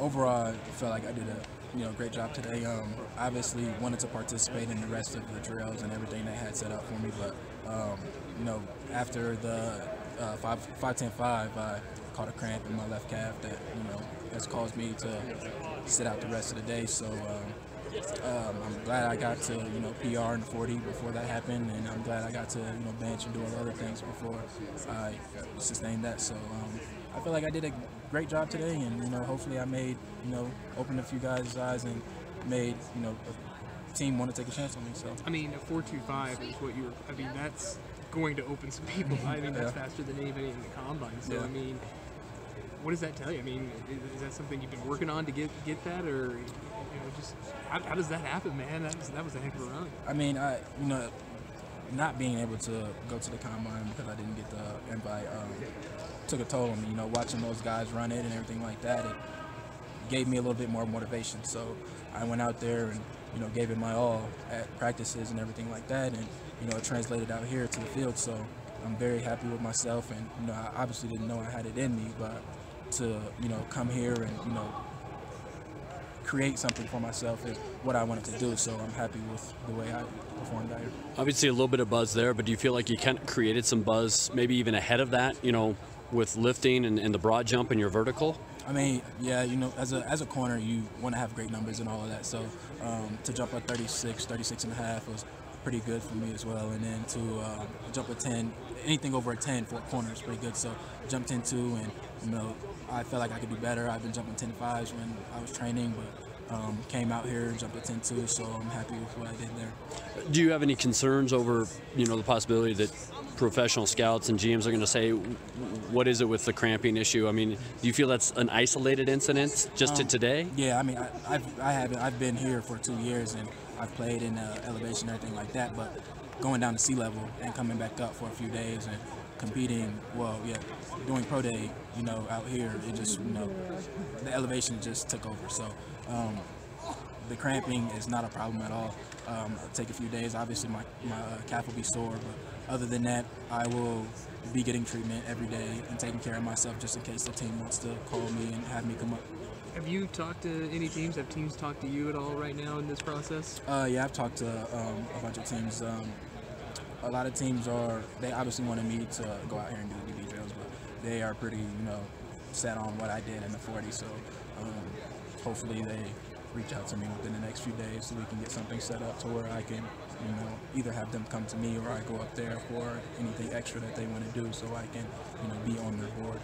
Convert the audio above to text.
overall, I felt like I did a great job today. Obviously, wanted to participate in the rest of the drills and everything they had set up for me, but after the 5-10-5, I caught a cramp in my left calf that has caused me to sit out the rest of the day. So. I'm glad I got to, PR in the 40 before that happened, and I'm glad I got to, bench and do other things before I sustained that. So I feel like I did a great job today, and, hopefully I made, opened a few guys' eyes and made, a team want to take a chance on me. So I mean, a 4.25 is what you were, I mean, that's going to open some people. I mean, that's faster than anybody in the combine. So, I mean, what does that tell you? I mean, is that something you've been working on to get that, or just how does that happen, man? That was a heck of a run. I mean, not being able to go to the combine because I didn't get the invite took a toll on me. Watching those guys run it and everything like that, it gave me a little bit more motivation. So I went out there and gave it my all at practices and everything like that, and it translated out here to the field. So I'm very happy with myself, and I obviously didn't know I had it in me, but to come here and create something for myself is what I wanted to do. So I'm happy with the way I performed out here. Obviously a little bit of buzz there, but do you feel like you kind of created some buzz maybe even ahead of that, with lifting and the broad jump and your vertical? I mean, yeah, as a corner, you want to have great numbers and all of that. So to jump at 36 and a half was pretty good for me as well, and then to jump a 10, anything over a 10 for a corner is pretty good. So jumped 10-2, and I felt like I could do better. I've been jumping 10-5s when I was training, but came out here and jumped a 10-2, so I'm happy with what I did there. Do you have any concerns over the possibility that professional scouts and GMs are going to say, what is it with the cramping issue? I mean, do you feel that's an isolated incident just to today? Yeah, I mean, I've been here for 2 years, and I've played in elevation and everything like that, but going down to sea level and coming back up for a few days and competing, doing pro day, out here, it just, the elevation just took over. So the cramping is not a problem at all. I'll take a few days. Obviously, my calf will be sore, but other than that, I will be getting treatment every day and taking care of myself just in case the team wants to call me and have me come up. Have you talked to any teams? Have teams talked to you at all right now in this process? Yeah, I've talked to a bunch of teams. A lot of teams they obviously wanted me to go out here and do the DB drills, but they are pretty, set on what I did in the 40. So hopefully they reach out to me within the next few days so we can get something set up to where I can, either have them come to me or I go up there for anything extra that they want to do so I can, be on their board.